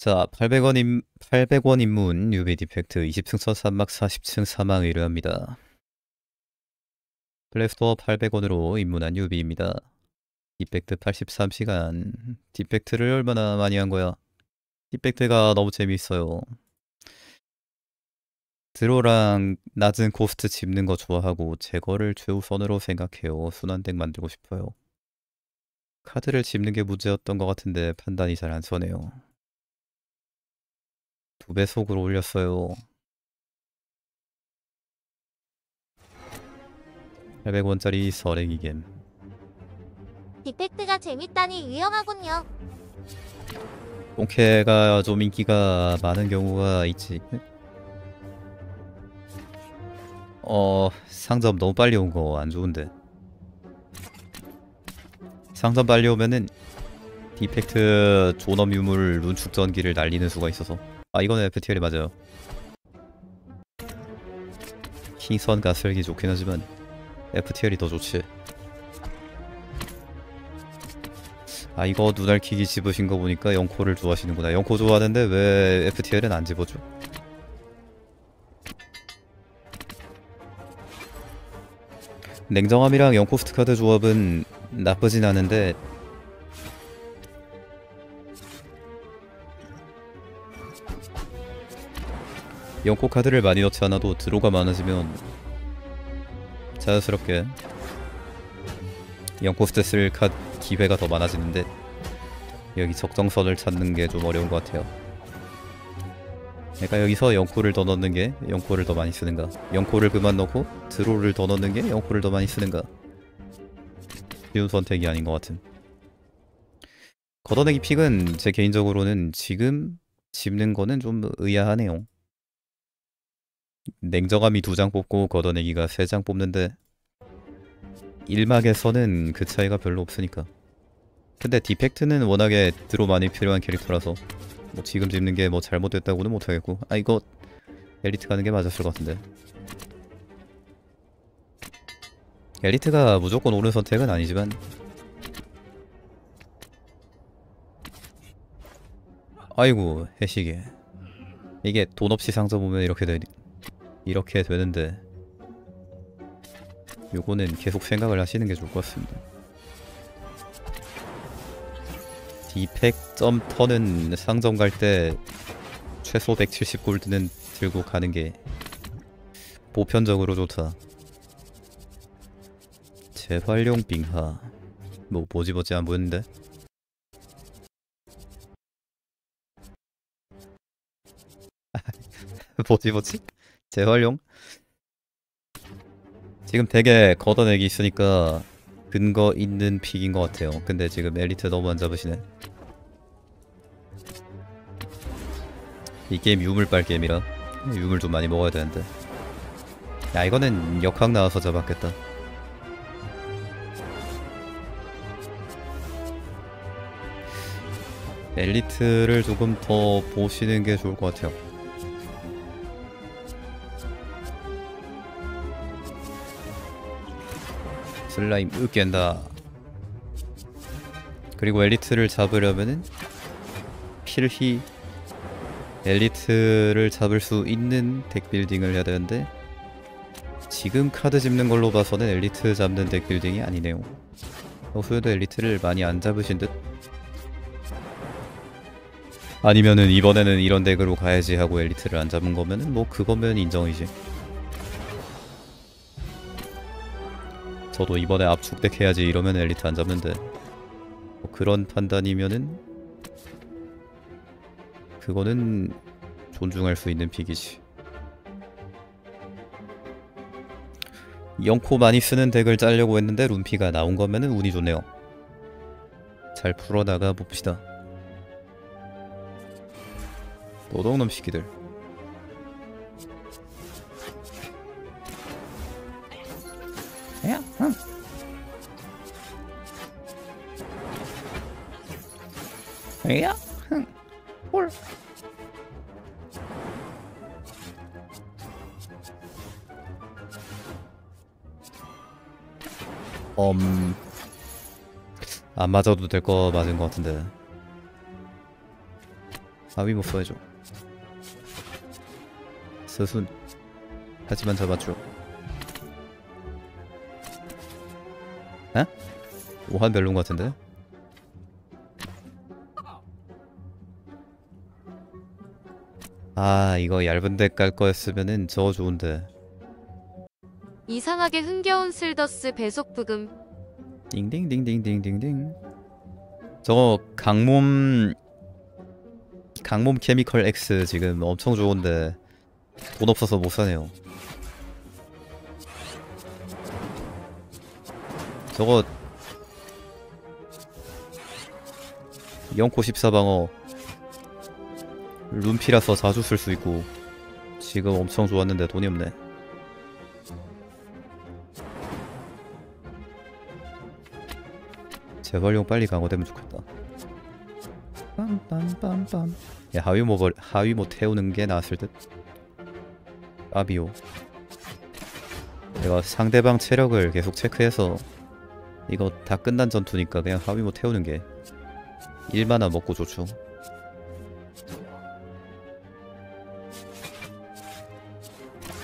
자, 800원 입문 뉴비 디펙트 20층서 산막 40층 사망 의뢰합니다. 플레이스토어 800원으로 입문한 뉴비입니다. 디펙트 83시간. 디펙트를 얼마나 많이 한 거야? 디펙트가 너무 재미있어요. 드로랑 낮은 코스트 짚는 거 좋아하고 제거를 최우선으로 생각해요. 순환덱 만들고 싶어요. 카드를 짚는 게 문제였던 것 같은데 판단이 잘 안 서네요. 2배속으로 올렸어요. 800원짜리 서랭이겜. 디펙트가 재밌다니 유용하군요. 똥캐가 좀 인기가 많은 경우가 있지. 상점 너무 빨리 온 거 안 좋은데. 상점 빨리 오면은 디펙트 존엄 유물 눈축 전기를 날리는 수가 있어서. 아, 이거는 FTL이 맞아요. 킹선 가슬기 좋긴 하지만 FTL이 더 좋지. 아, 이거 눈알키기 집으신 거 보니까 영코를 좋아하시는구나. 영코 좋아하는데 왜 FTL은 안 집어줘? 냉정함이랑 영코스트 카드 조합은 나쁘진 않은데 영코 카드를 많이 넣지 않아도 드로가 많아지면 자연스럽게 영코스트 쓸 카드 기회가 더 많아지는데 여기 적정선을 찾는 게 좀 어려운 것 같아요. 그러니까 여기서 영코를 더 넣는 게 영코를 더 많이 쓰는가, 영코를 그만 넣고 드로를 더 넣는 게 영코를 더 많이 쓰는가, 쉬운 선택이 아닌 것 같은. 걷어내기 픽은 제 개인적으로는 지금 집는 거는 좀 의아하네요. 냉정함이 2장 뽑고 걷어내기가 3장 뽑는데 1막에서는 그 차이가 별로 없으니까. 근데 디펙트는 워낙에 드로 많이 필요한 캐릭터라서 뭐 지금 짚는 게 뭐 잘못됐다고는 못하겠고. 아, 이거 엘리트 가는 게 맞았을 것 같은데. 엘리트가 무조건 옳은 선택은 아니지만 아이고 해시계. 이게 돈 없이 상점 보면 이렇게 되는데 요거는 계속 생각을 하시는 게 좋을 것 같습니다. 디펙트 턴은 상점 갈 때 최소 170골드는 들고 가는 게 보편적으로 좋다. 재활용 빙하. 뭐 보지보지 안 보였는데? 보지보지? 재활용? 지금 되게 걷어내기 있으니까 근거 있는 픽인 것 같아요. 근데 지금 엘리트 너무 안 잡으시네. 이 게임 유물빨 게임이라 유물 좀 많이 먹어야 되는데. 야, 이거는 역학 나와서 잡았겠다. 엘리트를 조금 더 보시는 게 좋을 것 같아요. 슬라임 으깬다. 그리고 엘리트를 잡으려면은 필히 엘리트를 잡을 수 있는 덱 빌딩을 해야 되는데 지금 카드 짚는 걸로 봐서는 엘리트 잡는 덱 빌딩이 아니네요. 소유도 엘리트를 많이 안 잡으신 듯? 아니면은 이번에는 이런 덱으로 가야지 하고 엘리트를 안 잡은 거면은 뭐 그거면 인정이지. 저도 이번에 압축덱 해야지 이러면 엘리트 안 잡는데 뭐 그런 판단이면은 그거는 존중할 수 있는 픽이지. 영코 많이 쓰는 덱을 짜려고 했는데 룬피가 나온 거면은 운이 좋네요. 잘 풀어나가 봅시다. 노동놈 시키들. 야, 홀. 안 맞아도 될 거 맞은 것 같은데. 아 위복 써야죠. 서순 하지만 잡아줘. 에? 오한 별론 것 같은데? 아 이거 얇은 데 깔 거였으면은 저 좋은데. 이상하게 흥겨운 슬더스 배속 부금. 딩딩딩딩딩딩딩. 저거 강몸 케미컬 X 지금 엄청 좋은데 돈 없어서 못 사네요. 저거 0코 14방어 룬피라서 자주 쓸 수 있고 지금 엄청 좋았는데 돈이 없네. 재활용 빨리 강화되면 좋겠다. 빰빰빰빰. 야 하위모 태우는 게 나았을 듯. 아비오. 내가 상대방 체력을 계속 체크해서 이거 다 끝난 전투니까 그냥 하위모 태우는 게 1만화 먹고 좋죠.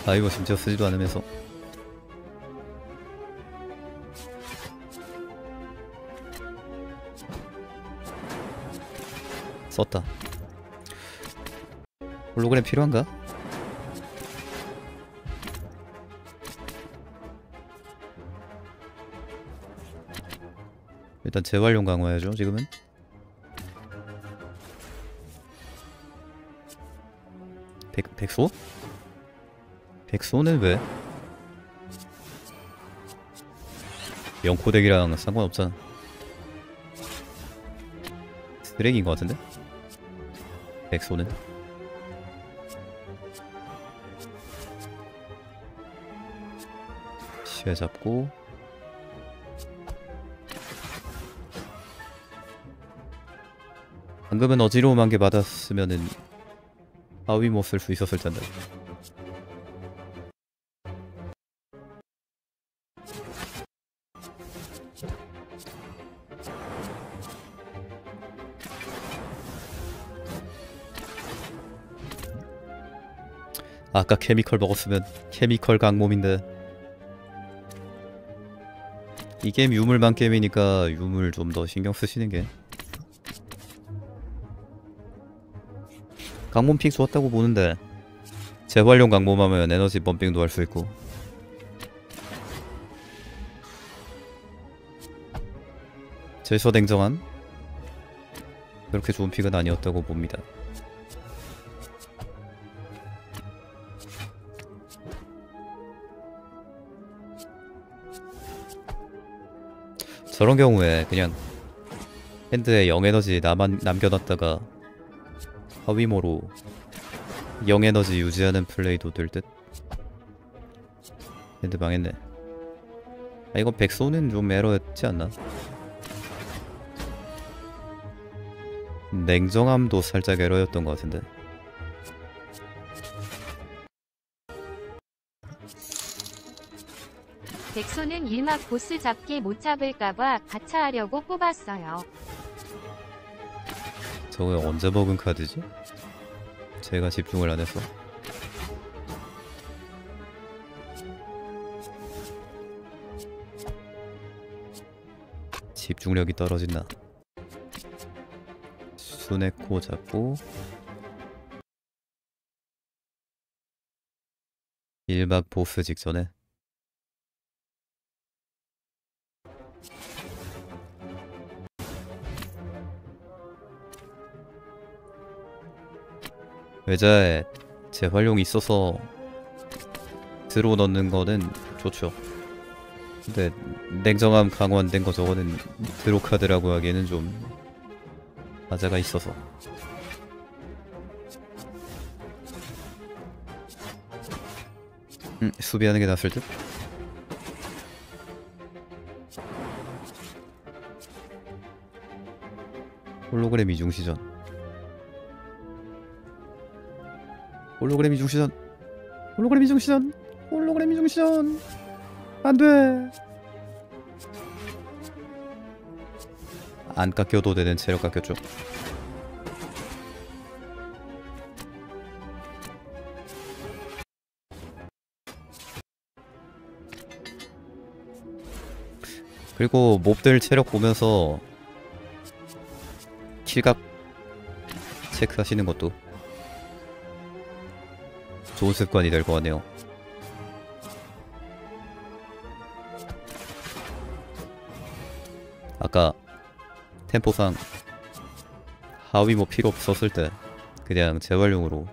하위모 심지어 쓰지도 않으면서. 썼다. 홀로그램 필요한가? 일단 재활용 강화해야죠. 지금은 백소? 백소는 왜? 영코덱이랑 상관없잖아. 쓰레기인 것 같은데? 백소는 시야 잡고 방금은 어지러움한 게 맞았으면은 아위 못 쓸 수 있었을 텐데. 아까 케미컬 먹었으면 케미컬 강몸인데 이 게임 유물만 게임이니까 유물 좀 더 신경 쓰시는 게. 강몸 픽 좋았다고 보는데 재활용 강몸하면 에너지 범핑도 할 수 있고. 질서 냉정한 그렇게 좋은 픽은 아니었다고 봅니다. 저런 경우에 그냥 핸드에 0에너지 남겨놨다가 하위모로 0에너지 유지하는 플레이도 될 듯. 핸드 망했네. 아 이건 백소는 좀 에러였지 않나? 냉정함도 살짝 에러였던 것 같은데. 백소는 일막 보스 잡기 못 잡을까봐 가차하려고 뽑았어요. 저거 언제 먹은 카드지? 제가 집중을 안 해서. 집중력이 떨어진다. 수네코 잡고 일막 보스 직전에 외자에 재활용이 있어서 들어 넣는 거는 좋죠. 근데 냉정함 강화된 거 저거는 드로 카드라고 하기에는 좀 아자가 있어서. 수비하는 게 낫을 듯? 홀로그램 이중시전. 홀로그램 이중시전. 홀로그램 이중시전. 홀로그램 이중시전. 안돼. 안 깎여도 되는 체력 깎였죠. 그리고 몹들 체력 보면서 킬각 체크하시는 것도 좋은 습관이 될 것 같네요. 아까 템포상 하위 뭐 필요 없었을 때 그냥 재활용으로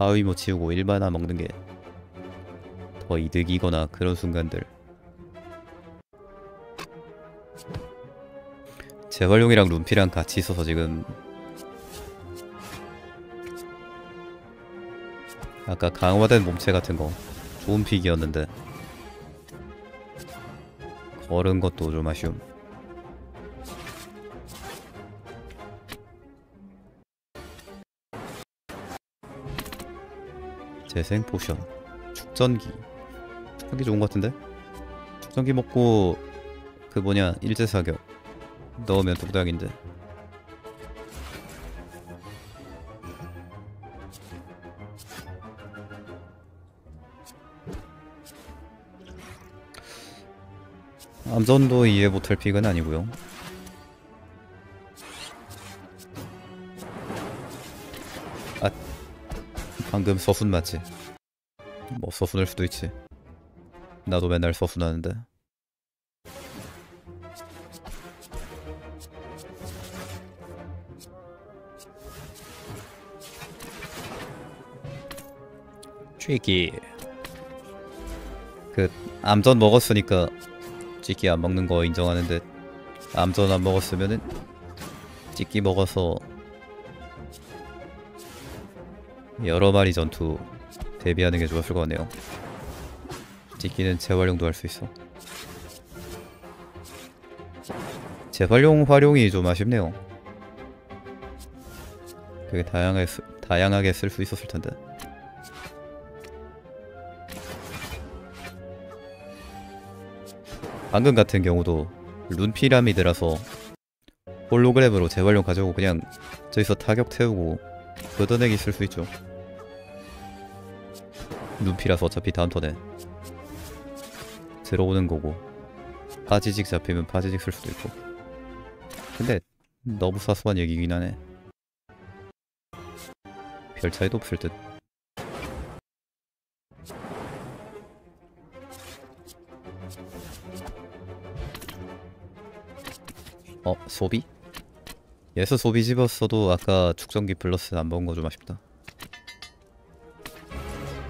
하위 뭐 치우고 일반화 먹는 게 더 이득이거나 그런 순간들, 재활용이랑 룸피랑 같이 있어서 지금 아까 강화된 몸체 같은 거 좋은 픽이었는데 걸은 것도 좀 아쉬움. 재생 포션, 축전기. 축전기 좋은 것 같은데? 축전기 먹고 그 뭐냐 일제 사격 넣으면 독닥인데. 암전도 이해 못할 픽은 아니고요. 아, 방금 서순 맞지? 뭐 서순일 수도 있지. 나도 맨날 서순하는데. 쥐기. 그 암전 먹었으니까 찌끼 안 먹는 거 인정하는데, 암전 안 먹었으면은 찌끼 먹어서 여러 마리 전투 대비하는 게 좋았을 것 같네요. 찌끼는 재활용도 할 수 있어. 재활용 활용이 좀 아쉽네요. 되게 다양하게 쓸 수 있었을 텐데. 방금 같은 경우도 룬피라미드라서 홀로그램으로 재활용 가져오고 그냥 저기서 타격 태우고 걷어내기 쓸 수 있죠. 룬피라서 어차피 다음 턴에 들어오는 거고, 파지직 잡히면 파지직 쓸 수도 있고. 근데 너무 사소한 얘기긴 하네. 별 차이도 없을 듯. 소비? 예서 소비 집었어도 아까 축전기 플러스 안 먹은 거 좀 아쉽다.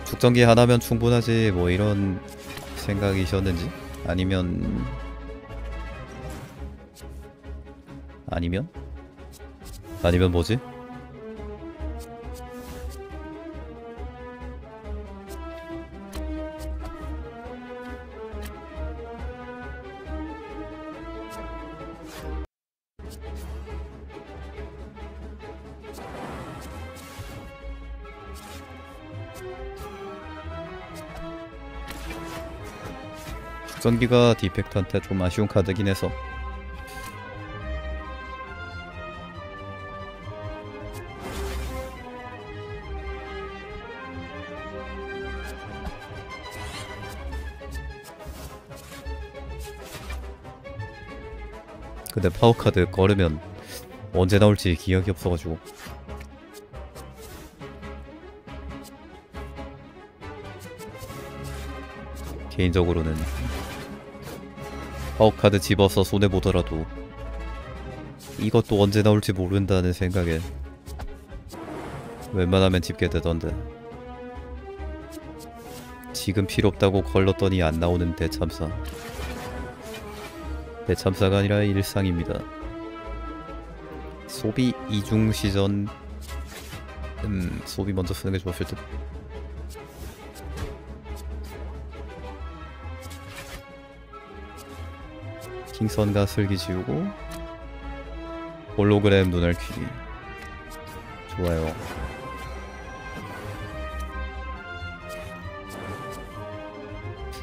축전기 하나면 충분하지 뭐 이런 생각이셨는지? 아니면 뭐지? 전기가 디펙트한테 좀 아쉬운 카드긴 해서 근데 파워카드 걸으면 언제 나올지 기억이 없어가지고. 개인적으로는 파워카드 집어서 손해보더라도 이것도 언제 나올지 모른다는 생각에 웬만하면 집게 되던데, 지금 필요 없다고 걸렀더니 안 나오는 대참사. 대참사가 아니라 일상입니다. 소비 이중시전. 소비 먼저 쓰는 게 좋았을 듯. 킹선과 슬기 지우고 홀로그램 눈알 퀴기 좋아요.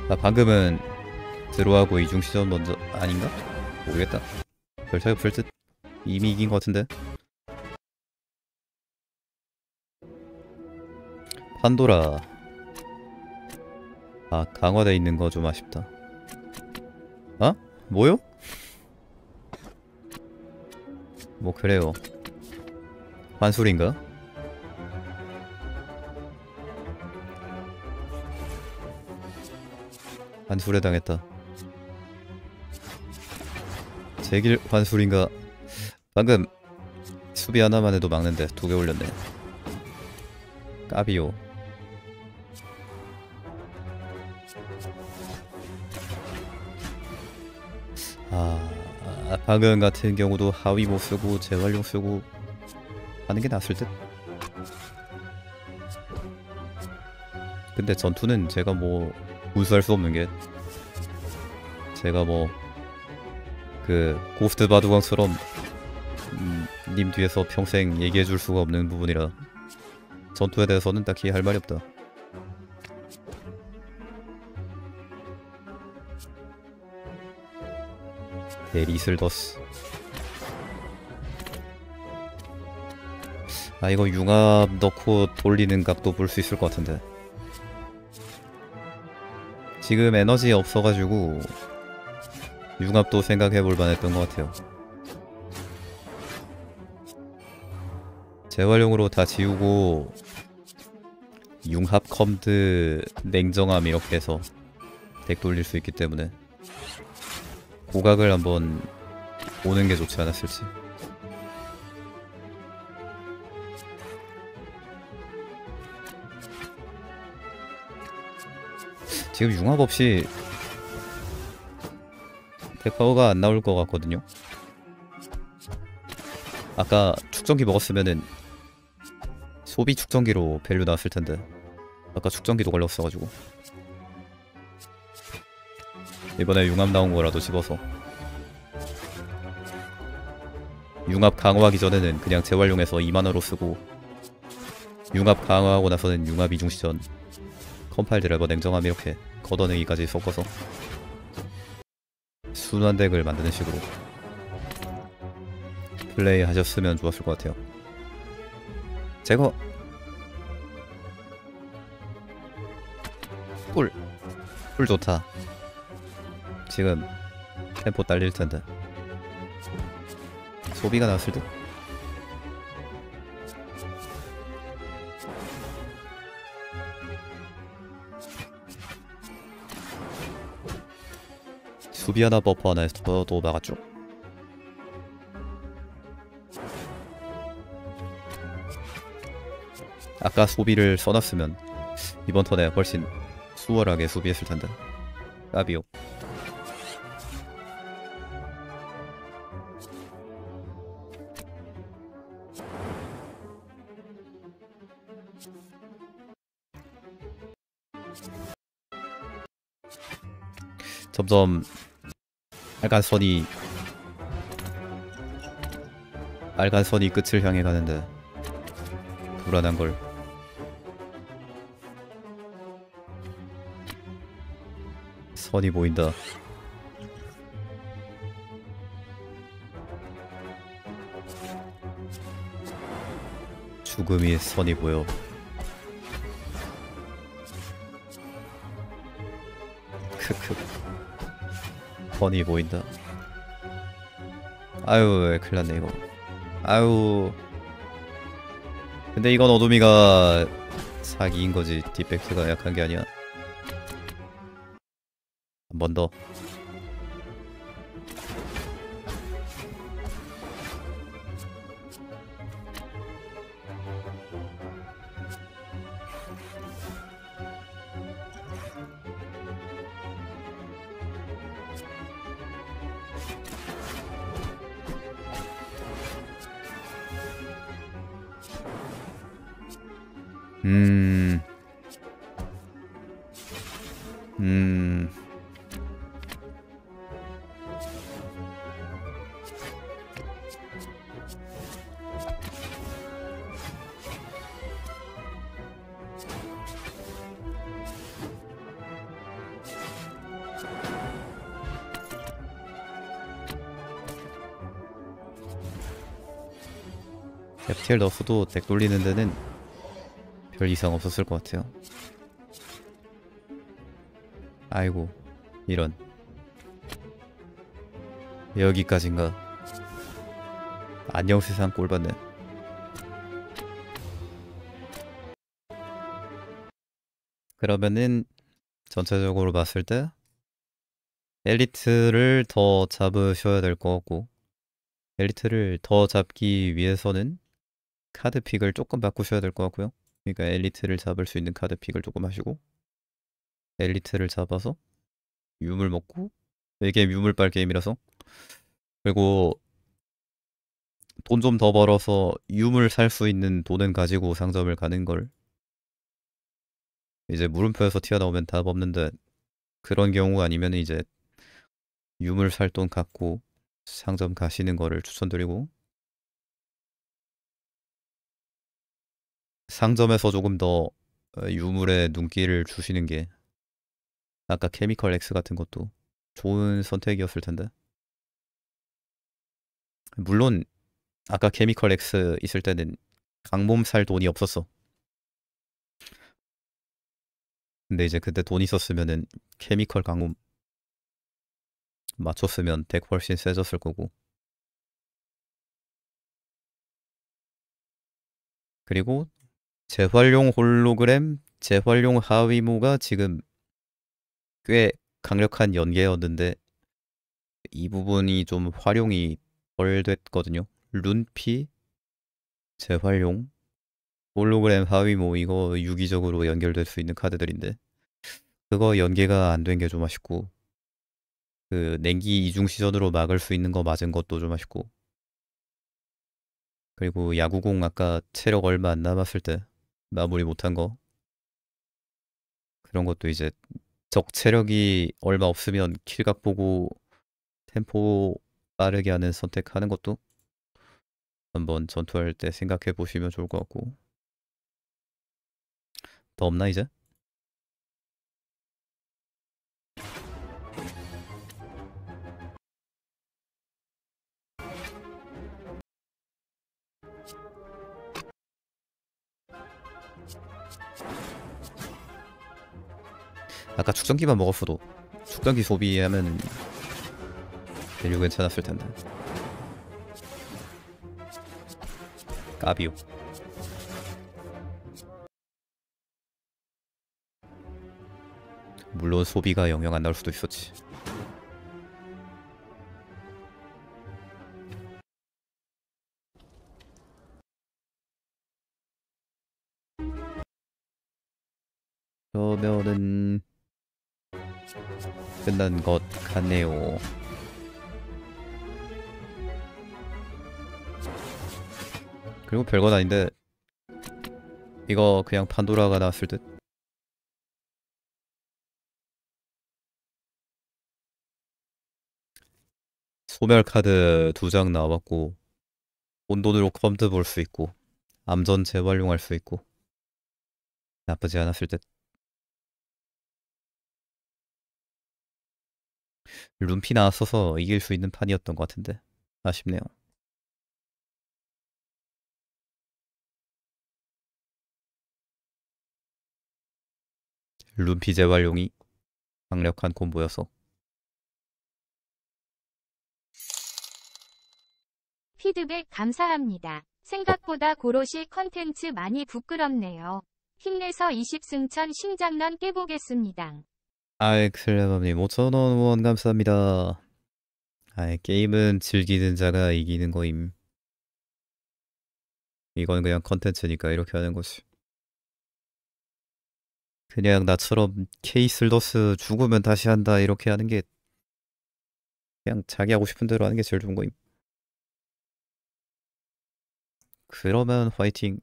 아, 방금은 드로하고 이중시전 먼저 아닌가? 모르겠다. 별 차이 없을 듯. 이미 이긴 것 같은데. 판도라. 아, 강화돼 있는 거 좀 아쉽다. 어? 뭐요? 뭐 그래요. 반술인가? 반술에 당했다. 제길 반술인가? 방금 수비 하나만 해도 막는데 두 개 올렸네. 까비요. 아, 방금 같은 경우도 하위 못 쓰고 재활용 쓰고 하는 게 낫을 듯. 근데 전투는 제가 뭐 우수할 수 없는 게, 제가 뭐 그 고스트 바둑왕처럼 님 뒤에서 평생 얘기해줄 수가 없는 부분이라 전투에 대해서는 딱히 할 말이 없다. 대리 슬더스. 아, 이거 융합 넣고 돌리는 각도 볼 수 있을 것 같은데, 지금 에너지 없어가지고 융합도 생각해볼 만했던 것 같아요. 재활용으로 다 지우고 융합 컴드 냉정함 이렇게 해서 덱 돌릴 수 있기 때문에 고각을 한번 보는 게 좋지 않았을지. 지금 융합 없이 덱파워가 안 나올 것 같거든요. 아까 축전기 먹었으면은 소비 축전기로 밸류 나왔을 텐데 아까 축전기도 걸렸어가지고 이번에 융합 나온 거라도 집어서, 융합 강화하기 전에는 그냥 재활용해서 2만화로 쓰고 융합 강화하고 나서는 융합 이중시전 컴파일 드라이버 냉정함 이렇게 걷어내기까지 섞어서 순환 덱을 만드는 식으로 플레이 하셨으면 좋았을 것 같아요. 제거! 꿀! 꿀 좋다. 지금 템포 딸릴 텐데 소비가 나왔을 듯. 수비 하나 버퍼 하나 해서 또 막았죠. 아까 소비를 써놨으면 이번 턴에 훨씬 수월하게 수비했을 텐데 까비오. 점점 빨간 선이 끝을 향해 가는데 불안한 걸. 선이 보인다. 죽음이 선이 보여. 크크. 선이 보인다. 아유, 큰일났네 이거. 아유. 근데 이건 어둠이가 사기인거지. 디펙트가 약한게 아니야. 한 번 더. FTL 넣어도 덱 돌리는 데는 별 이상 없었을 것 같아요. 아이고, 이런. 여기까지인가. 안녕 세상 꼴받네. 그러면은 전체적으로 봤을 때 엘리트를 더 잡으셔야 될 것 같고, 엘리트를 더 잡기 위해서는 카드 픽을 조금 바꾸셔야 될 것 같고요. 그러니까 엘리트를 잡을 수 있는 카드 픽을 조금 하시고, 엘리트를 잡아서 유물 먹고, 이게 유물빨 게임이라서, 그리고 돈 좀 더 벌어서 유물 살 수 있는 돈은 가지고 상점을 가는 걸 이제 물음표에서 튀어나오면 답 없는데, 그런 경우 아니면 이제 유물 살 돈 갖고 상점 가시는 거를 추천드리고, 상점에서 조금 더 유물에 눈길을 주시는 게 아까 케미컬 X 같은 것도 좋은 선택이었을 텐데. 물론 아까 케미컬 X 있을 때는 강몸 살 돈이 없었어. 근데 이제 그때 돈 있었으면은 케미컬 강몸 맞췄으면 덱 훨씬 세졌을 거고. 그리고 재활용 홀로그램, 재활용 하위모가 지금 꽤 강력한 연계였는데 이 부분이 좀 활용이 덜 됐거든요. 룬피, 재활용, 홀로그램 하위모, 이거 유기적으로 연결될 수 있는 카드들인데 그거 연계가 안 된 게 좀 아쉽고, 그 냉기 이중 시전으로 막을 수 있는 거 맞은 것도 좀 아쉽고, 그리고 야구공 아까 체력 얼마 안 남았을 때 마무리 못한 거, 그런 것도 이제 적 체력이 얼마 없으면 킬각 보고 템포 빠르게 하는 선택하는 것도 한번 전투할 때 생각해 보시면 좋을 것 같고. 더 없나 이제? 아까 축전기만 먹었어도 축전기 소비하면 밸류 괜찮았을 텐데. 까비오. 물론 소비가 영영 안 나올 수도 있었지. 그러면은 끝난 것 같네요. 그리고 별건 아닌데 이거 그냥 판도라가 나왔을 듯. 소멸 카드 2장 나왔고, 혼돈으로 컴드 볼 수 있고, 암전 재활용할 수 있고, 나쁘지 않았을 듯. 룸피 나왔어서 이길 수 있는 판이었던 것 같은데 아쉽네요. 룸피 재활용이 강력한 콤보여서. 피드백 감사합니다. 생각보다 고로시 컨텐츠 많이 부끄럽네요. 힘내서 20승천 심장난 깨보겠습니다. 아엑슬레맘님 5,000원 후원 감사합니다. 아이, 게임은 즐기는 자가 이기는 거임. 이건 그냥 컨텐츠니까 이렇게 하는 거지. 그냥 나처럼 K 슬더스 죽으면 다시 한다 이렇게 하는 게, 그냥 자기 하고 싶은 대로 하는 게 제일 좋은 거임. 그러면 화이팅.